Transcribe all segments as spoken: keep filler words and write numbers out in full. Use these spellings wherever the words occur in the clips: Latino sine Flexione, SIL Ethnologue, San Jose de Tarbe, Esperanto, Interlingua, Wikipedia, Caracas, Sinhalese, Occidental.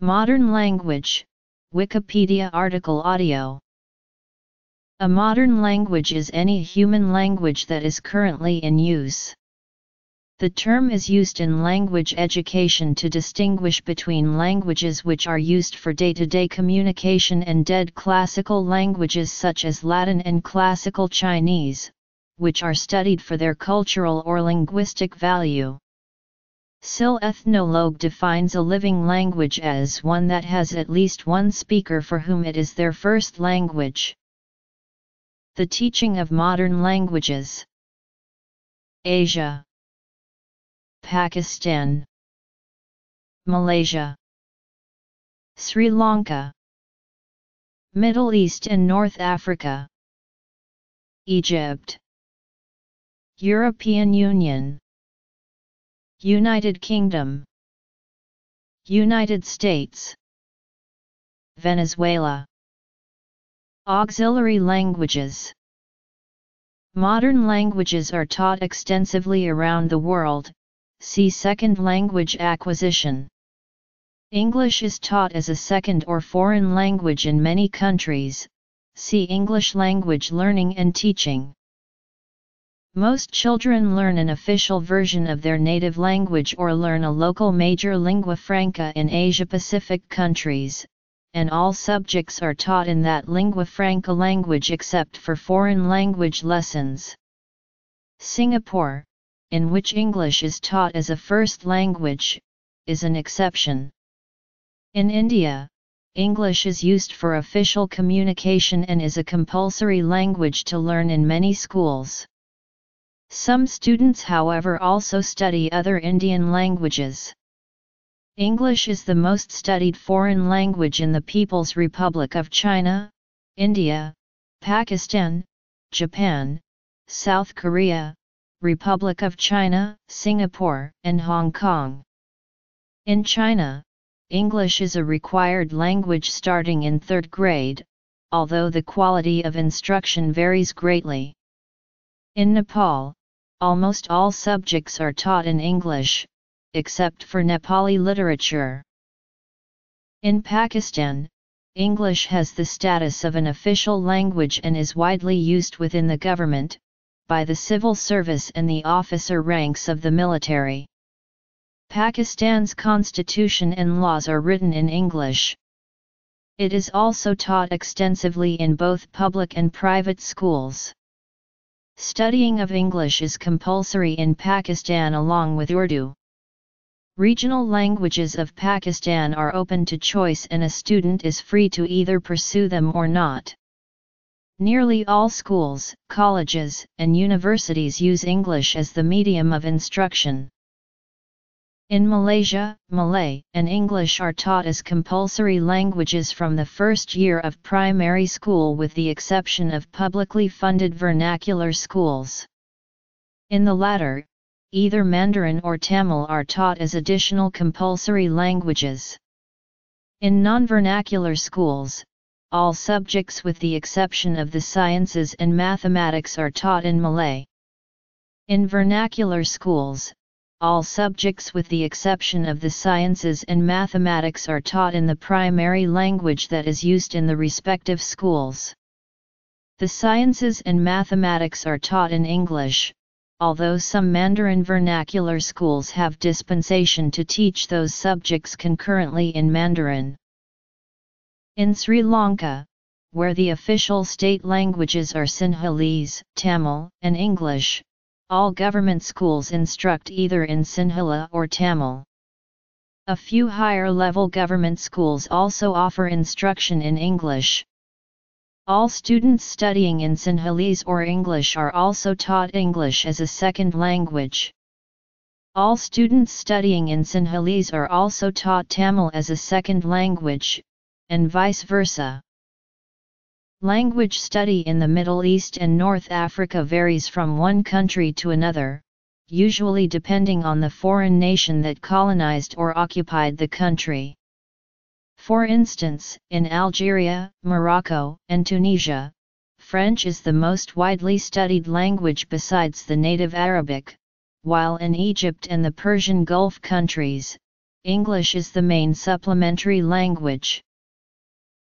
Modern language, Wikipedia article audio. A modern language is any human language that is currently in use. The term is used in language education to distinguish between languages which are used for day-to-day communication and dead classical languages such as Latin and classical Chinese, which are studied for their cultural or linguistic value. S I L Ethnologue defines a living language as one that has at least one speaker for whom it is their first language. The teaching of modern languages. Asia, Pakistan, Malaysia, Sri Lanka, Middle East and North Africa, Egypt, European Union, United Kingdom, United States, Venezuela. Auxiliary languages. Modern languages are taught extensively around the world, see second language acquisition. English is taught as a second or foreign language in many countries, see English language learning and teaching. Most children learn an official version of their native language or learn a local major lingua franca in Asia-Pacific countries, and all subjects are taught in that lingua franca language except for foreign language lessons. Singapore, in which English is taught as a first language, is an exception. In India, English is used for official communication and is a compulsory language to learn in many schools. Some students, however, also study other Indian languages. English is the most studied foreign language in the People's Republic of China, India, Pakistan, Japan, South Korea, Republic of China, Singapore, and Hong Kong. In China, English is a required language starting in third grade, although the quality of instruction varies greatly. In Nepal, almost all subjects are taught in English, except for Nepali literature. In Pakistan, English has the status of an official language and is widely used within the government, by the civil service and the officer ranks of the military. Pakistan's constitution and laws are written in English. It is also taught extensively in both public and private schools. Studying of English is compulsory in Pakistan along with Urdu. Regional languages of Pakistan are open to choice and a student is free to either pursue them or not. Nearly all schools, colleges, and universities use English as the medium of instruction. In Malaysia, Malay and English are taught as compulsory languages from the first year of primary school with the exception of publicly funded vernacular schools. In the latter, either Mandarin or Tamil are taught as additional compulsory languages. In non-vernacular schools, all subjects with the exception of the sciences and mathematics are taught in Malay. In vernacular schools, all subjects with the exception of the sciences and mathematics are taught in the primary language that is used in the respective schools. The sciences and mathematics are taught in English, although some Mandarin vernacular schools have dispensation to teach those subjects concurrently in Mandarin. In Sri Lanka, where the official state languages are Sinhalese, Tamil, and English, all government schools instruct either in Sinhala or Tamil. A few higher-level government schools also offer instruction in English. All students studying in Sinhalese or English are also taught English as a second language. All students studying in Sinhalese are also taught Tamil as a second language, and vice versa. Language study in the Middle East and North Africa varies from one country to another, usually depending on the foreign nation that colonized or occupied the country. For instance, in Algeria, Morocco, and Tunisia, French is the most widely studied language besides the native Arabic, while in Egypt and the Persian Gulf countries, English is the main supplementary language.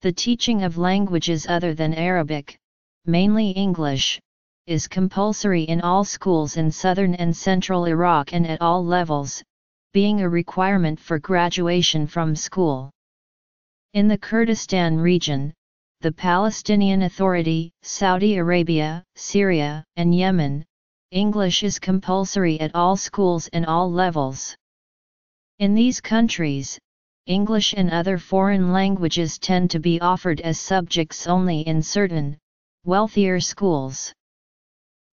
The teaching of languages other than Arabic, mainly English, is compulsory in all schools in southern and central Iraq and at all levels, being a requirement for graduation from school. In the Kurdistan region, the Palestinian Authority, Saudi Arabia, Syria, and Yemen, English is compulsory at all schools and all levels. In these countries, English and other foreign languages tend to be offered as subjects only in certain, wealthier schools.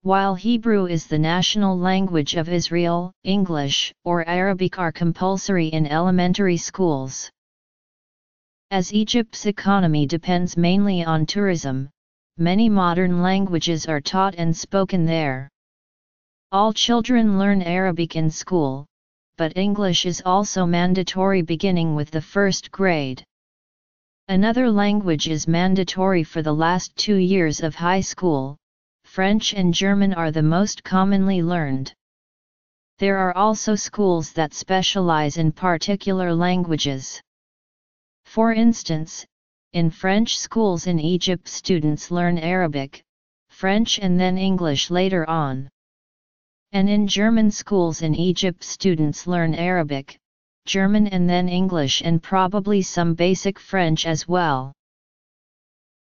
While Hebrew is the national language of Israel, English or Arabic are compulsory in elementary schools. As Egypt's economy depends mainly on tourism, many modern languages are taught and spoken there. All children learn Arabic in school, but English is also mandatory beginning with the first grade. Another language is mandatory for the last two years of high school. French and German are the most commonly learned. There are also schools that specialize in particular languages. For instance, in French schools in Egypt, students learn Arabic, French and then English later on. And in German schools in Egypt, students learn Arabic, German and then English and probably some basic French as well.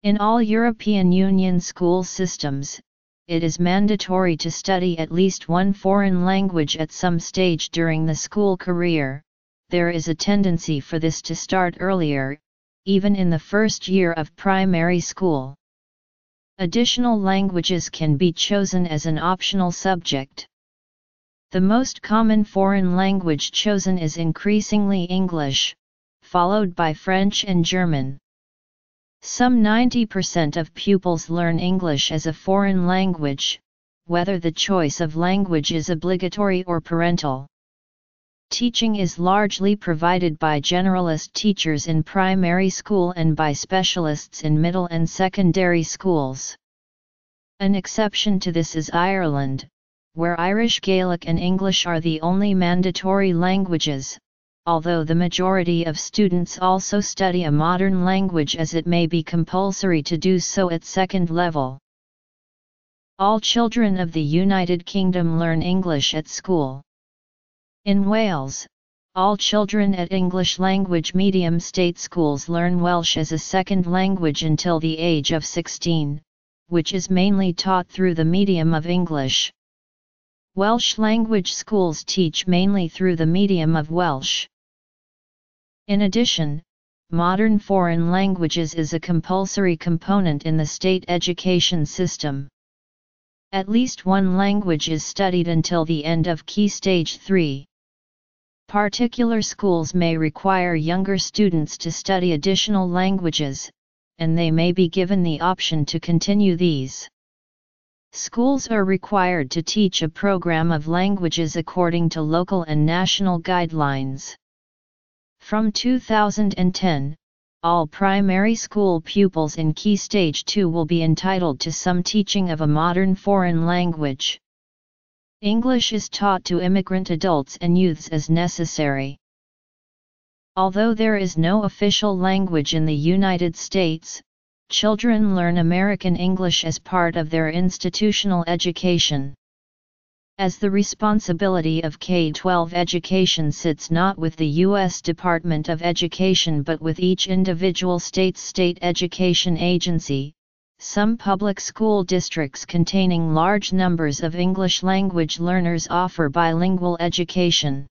In all European Union school systems, it is mandatory to study at least one foreign language at some stage during the school career. There is a tendency for this to start earlier, even in the first year of primary school. Additional languages can be chosen as an optional subject. The most common foreign language chosen is increasingly English, followed by French and German. Some ninety percent of pupils learn English as a foreign language, whether the choice of language is obligatory or parental. Teaching is largely provided by generalist teachers in primary school and by specialists in middle and secondary schools. An exception to this is Ireland, where Irish Gaelic and English are the only mandatory languages, although the majority of students also study a modern language as it may be compulsory to do so at second level. All children of the United Kingdom learn English at school. In Wales, all children at English language medium state schools learn Welsh as a second language until the age of sixteen, which is mainly taught through the medium of English. Welsh language schools teach mainly through the medium of Welsh. In addition, modern foreign languages is a compulsory component in the state education system. At least one language is studied until the end of Key Stage three. Particular schools may require younger students to study additional languages, and they may be given the option to continue these. Schools are required to teach a program of languages according to local and national guidelines. From two thousand ten, all primary school pupils in Key Stage two will be entitled to some teaching of a modern foreign language. English is taught to immigrant adults and youths as necessary. Although there is no official language in the United States, children learn American English as part of their institutional education. As the responsibility of K through twelve education sits not with the U S Department of Education but with each individual state's state education agency, some public school districts containing large numbers of English language learners offer bilingual education.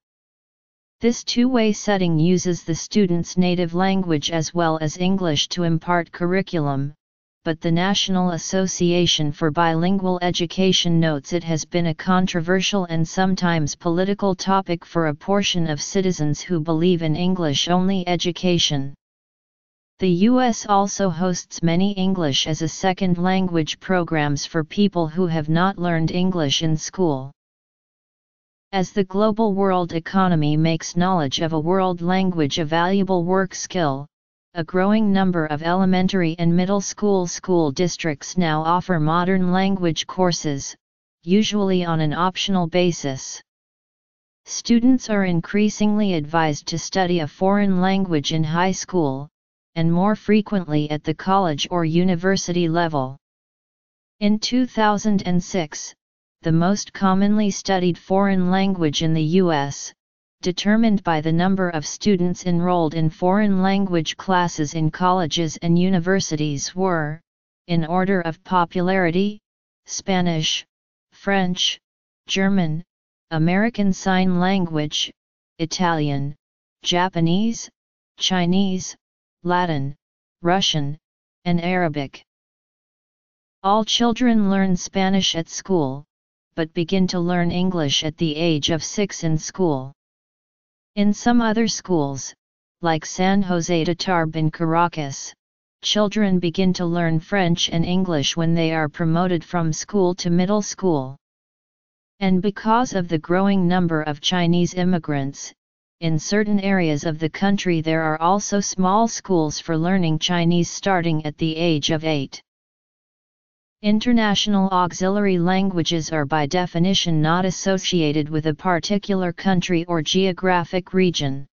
This two-way setting uses the student's native language as well as English to impart curriculum, but the National Association for Bilingual Education notes it has been a controversial and sometimes political topic for a portion of citizens who believe in English-only education. The U S also hosts many English as a second language programs for people who have not learned English in school. As the global world economy makes knowledge of a world language a valuable work skill, a growing number of elementary and middle school school districts now offer modern language courses, usually on an optional basis. Students are increasingly advised to study a foreign language in high school, and more frequently at the college or university level. In two thousand six, the most commonly studied foreign language in the U S, determined by the number of students enrolled in foreign language classes in colleges and universities, were, in order of popularity, Spanish, French, German, American Sign Language, Italian, Japanese, Chinese, Latin, Russian, and Arabic. All children learn Spanish at school, but begin to learn English at the age of six in school. In some other schools, like San Jose de Tarbe in Caracas, children begin to learn French and English when they are promoted from school to middle school. And because of the growing number of Chinese immigrants, in certain areas of the country there are also small schools for learning Chinese starting at the age of eight. International auxiliary languages are by definition not associated with a particular country or geographic region.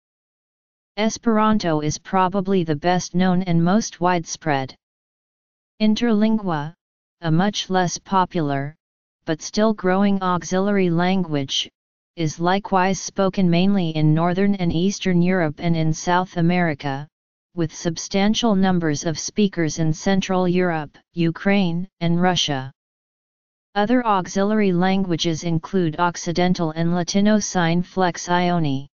Esperanto is probably the best known and most widespread. Interlingua, a much less popular, but still growing auxiliary language, is likewise spoken mainly in Northern and Eastern Europe and in South America, with substantial numbers of speakers in Central Europe, Ukraine, and Russia. Other auxiliary languages include Occidental and Latino sine Flexione.